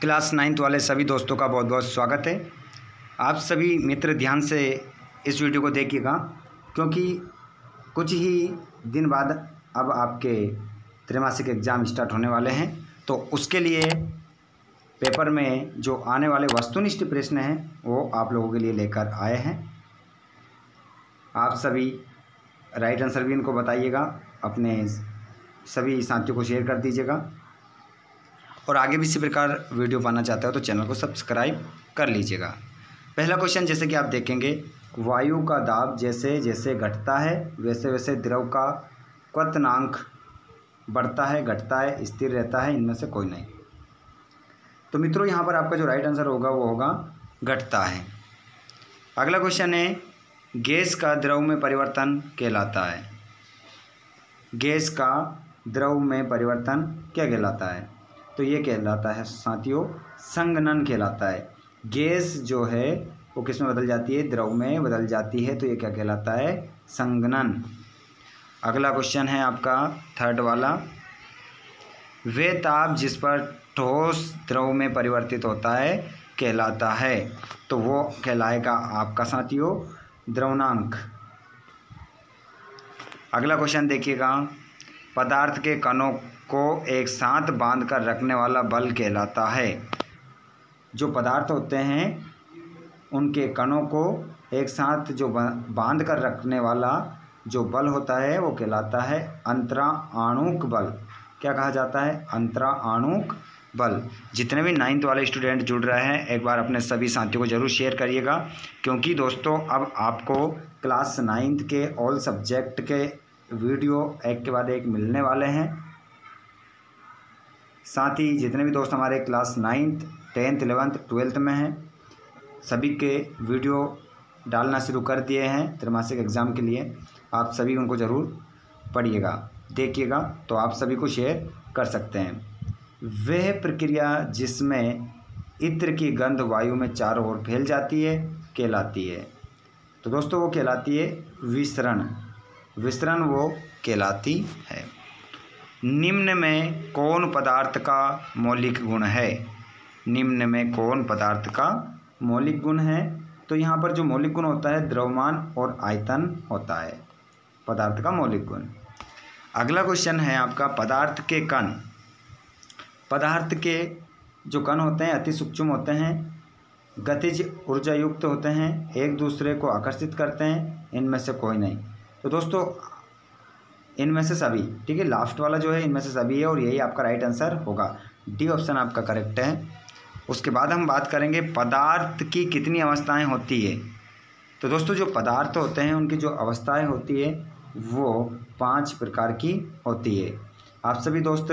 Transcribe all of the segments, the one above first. Class 9th वाले सभी दोस्तों का बहुत बहुत स्वागत है। आप सभी मित्र ध्यान से इस वीडियो को देखिएगा, क्योंकि कुछ ही दिन बाद अब आपके त्रैमासिक एग्ज़ाम स्टार्ट होने वाले हैं। तो उसके लिए पेपर में जो आने वाले वस्तुनिष्ठ प्रश्न हैं वो आप लोगों के लिए लेकर आए हैं। आप सभी राइट आंसर भी इनको बताइएगा, अपने सभी साथियों को शेयर कर दीजिएगा। और आगे भी इसी प्रकार वीडियो पाना चाहते हो तो चैनल को सब्सक्राइब कर लीजिएगा। पहला क्वेश्चन जैसे कि आप देखेंगे, वायु का दाब जैसे जैसे घटता है वैसे वैसे द्रव का क्वथनांक बढ़ता है, घटता है, स्थिर रहता है, इनमें से कोई नहीं। तो मित्रों यहाँ पर आपका जो राइट आंसर होगा वो होगा घटता है। अगला क्वेश्चन है, गैस का द्रव में परिवर्तन कहलाता है। गैस का द्रव में परिवर्तन क्या कहलाता है? तो ये कहलाता है साथियों संघनन कहलाता है। गैस जो है वो किस में बदल जाती है? द्रव में बदल जाती है। तो ये क्या कहलाता है? संघनन। अगला क्वेश्चन है आपका थर्ड वाला, वे ताप जिस पर ठोस द्रव में परिवर्तित होता है कहलाता है। तो वो कहलाएगा आपका साथियों द्रवणांक। अगला क्वेश्चन देखिएगा, पदार्थ के कणों को एक साथ बांधकर रखने वाला बल कहलाता है। जो पदार्थ होते हैं उनके कणों को एक साथ जो बांध कर रखने वाला जो बल होता है वो कहलाता है अंतराणुक बल। क्या कहा जाता है? अंतराणुक बल। जितने भी 9th वाले स्टूडेंट जुड़ रहे हैं एक बार अपने सभी साथियों को ज़रूर शेयर करिएगा, क्योंकि दोस्तों अब आपको क्लास 9th के ऑल सब्जेक्ट के वीडियो एक के बाद एक मिलने वाले हैं। साथ ही जितने भी दोस्त हमारे class 9th 10th 11th 12th में हैं सभी के वीडियो डालना शुरू कर दिए हैं त्रैमासिक एग्ज़ाम के लिए। आप सभी उनको ज़रूर पढ़िएगा, देखिएगा, तो आप सभी को शेयर कर सकते हैं। वह प्रक्रिया जिसमें इत्र की गंध वायु में चारों ओर फैल जाती है कहलाती है। तो दोस्तों वो कहलाती है विसरण। विसरण वो कहलाती है। निम्न में कौन पदार्थ का मौलिक गुण है? निम्न में कौन पदार्थ का मौलिक गुण है? तो यहाँ पर जो मौलिक गुण होता है द्रव्यमान और आयतन होता है पदार्थ का मौलिक गुण। अगला क्वेश्चन है आपका, पदार्थ के कण। पदार्थ के जो कण होते हैं अति सूक्ष्म होते हैं, गतिज ऊर्जा युक्त होते हैं, एक दूसरे को आकर्षित करते हैं, इनमें से कोई नहीं। तो दोस्तों इनमें से सभी, ठीक है, लास्ट वाला जो है इनमें से सभी है और यही आपका राइट आंसर होगा। डी ऑप्शन आपका करेक्ट है। उसके बाद हम बात करेंगे पदार्थ की कितनी अवस्थाएं होती है। तो दोस्तों जो पदार्थ होते हैं उनकी जो अवस्थाएं होती है वो 5 प्रकार की होती है। आप सभी दोस्त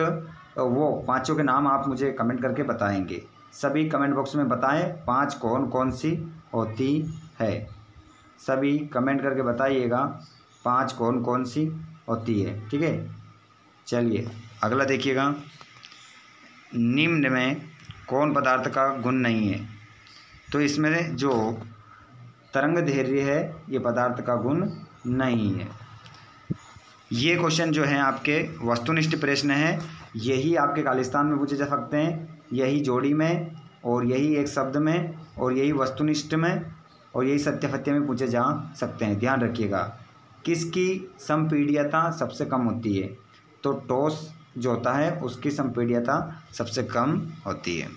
वो पांचों के नाम आप मुझे कमेंट करके बताएंगे, सभी कमेंट बॉक्स में बताएं 5 कौन कौन सी होती है। सभी कमेंट करके बताइएगा 5 कौन कौन सी होती है, ठीक है। चलिए अगला देखिएगा, निम्न में कौन पदार्थ का गुण नहीं है? तो इसमें जो तरंग धैर्य है ये पदार्थ का गुण नहीं है। ये क्वेश्चन जो है आपके वस्तुनिष्ठ प्रश्न है। यही आपके खालिस्तान में पूछे जा सकते हैं, यही जोड़ी में, और यही एक शब्द में, और यही वस्तुनिष्ठ में, और यही सत्यफत्य में पूछे जा सकते हैं। ध्यान रखिएगा, किसकी संपीड्यता सबसे कम होती है? तो टॉस जो होता है उसकी संपीड्यता सबसे कम होती है।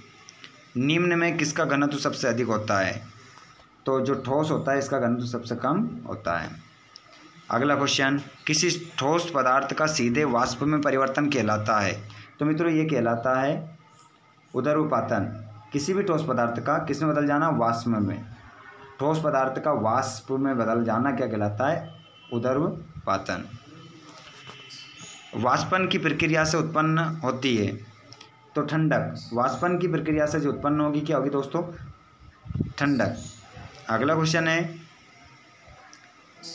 निम्न में किसका घनत्व सबसे अधिक होता है? तो जो ठोस होता है इसका घनत्व सबसे कम होता है। अगला क्वेश्चन, किसी ठोस पदार्थ का सीधे वाष्प में परिवर्तन कहलाता है। तो मित्रों ये कहलाता है उदर्वपातन। किसी भी ठोस पदार्थ का किस में बदल जाना? वाष्प में। ठोस पदार्थ का वाष्प में बदल जाना क्या कहलाता है? उदर्वपातन। वाष्पन की प्रक्रिया से उत्पन्न होती है। तो ठंडक। वाष्पन की प्रक्रिया से जो उत्पन्न होगी क्या होगी दोस्तों? ठंडक। अगला क्वेश्चन है,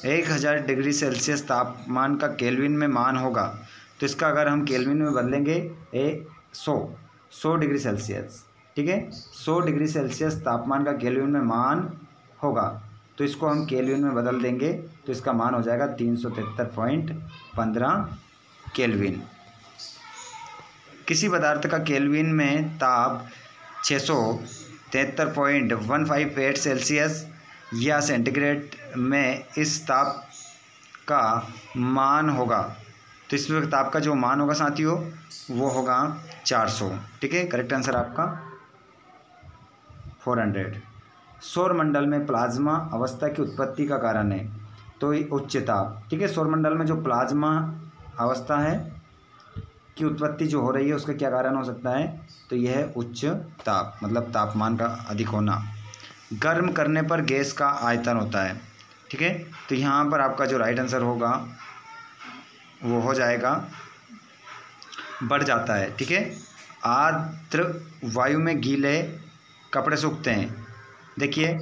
1000 डिग्री सेल्सियस तापमान का केल्विन में मान होगा। तो इसका अगर हम केल्विन में बदलेंगे 100 डिग्री सेल्सियस, ठीक है, 100 डिग्री सेल्सियस तापमान का केल्विन में मान होगा। तो इसको हम केल्विन में बदल देंगे तो इसका मान हो जाएगा 373.15 केल्विन। किसी पदार्थ का केल्विन में ताप 673.15 सेल्सियस या सेंटीग्रेड में इस ताप का मान होगा। तो इस ताप का जो मान होगा साथियों वो होगा 400। ठीक है, करेक्ट आंसर आपका 400। सौरमंडल में प्लाज्मा अवस्था की उत्पत्ति का कारण है, तो ये उच्च ताप। ठीक है, सौरमंडल में जो प्लाज्मा अवस्था है की उत्पत्ति जो हो रही है उसका क्या कारण हो सकता है, तो यह है उच्च ताप, मतलब तापमान का अधिक होना। गर्म करने पर गैस का आयतन होता है। ठीक है, तो यहाँ पर आपका जो राइट आंसर होगा वो हो जाएगा बढ़ जाता है। ठीक है, आर्द्र वायु में गीले कपड़े सूखते हैं। देखिए,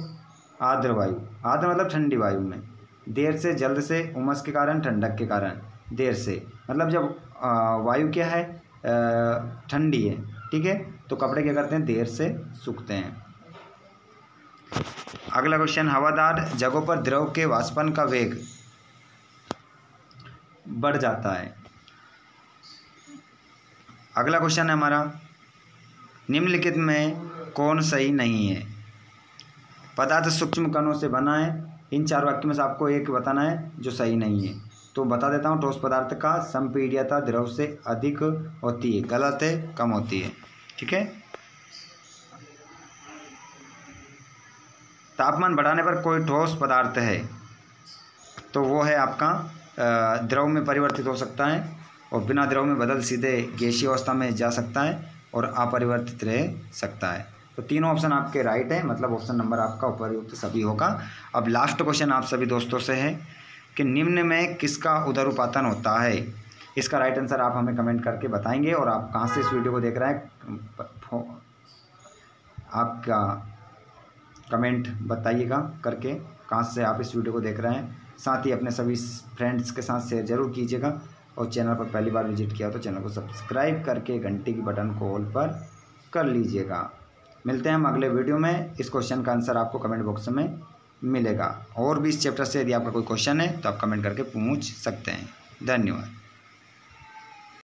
आर्द्र वायु, आर्द्र मतलब ठंडी वायु में, देर से जल्द से उमस के कारण, ठंडक के कारण, देर से मतलब जब वायु क्या है ठंडी है। ठीक है, तो कपड़े क्या करते हैं, देर से सूखते हैं। अगला क्वेश्चन, हवादार जगहों पर द्रव के वाष्पन का वेग बढ़ जाता है। अगला क्वेश्चन है हमारा, निम्नलिखित में कौन सही नहीं है। पदार्थ सूक्ष्म कणों से बना है, इन चार वाक्यों में से आपको एक बताना है जो सही नहीं है। तो बता देता हूँ, ठोस पदार्थ का संपीड्यता द्रव से अधिक होती है, गलत है, कम होती है। ठीक है, तापमान बढ़ाने पर कोई ठोस पदार्थ है, तो वो है आपका द्रव में परिवर्तित हो सकता है और बिना द्रव में बदल सीधे गैसीय अवस्था में जा सकता है और अपरिवर्तित रह सकता है। तो तीनों ऑप्शन आपके राइट है, मतलब ऑप्शन नंबर आपका उपयुक्त सभी होगा। अब लास्ट क्वेश्चन आप सभी दोस्तों से है कि निम्न में किसका उदर उपातन होता है। इसका राइट आंसर आप हमें कमेंट करके बताएंगे, और आप कहाँ से इस वीडियो को देख रहे हैं आपका कमेंट बताइएगा करके, कहाँ से आप इस वीडियो को देख रहे हैं। साथ ही अपने सभी फ्रेंड्स के साथ शेयर जरूर कीजिएगा, और चैनल पर पहली बार विजिट किया तो चैनल को सब्सक्राइब करके घंटी की बटन को ऑल पर कर लीजिएगा। मिलते हैं हम अगले वीडियो में। इस क्वेश्चन का आंसर आपको कमेंट बॉक्स में मिलेगा, और भी इस चैप्टर से यदि आपका कोई क्वेश्चन है तो आप कमेंट करके पूछ सकते हैं। धन्यवाद।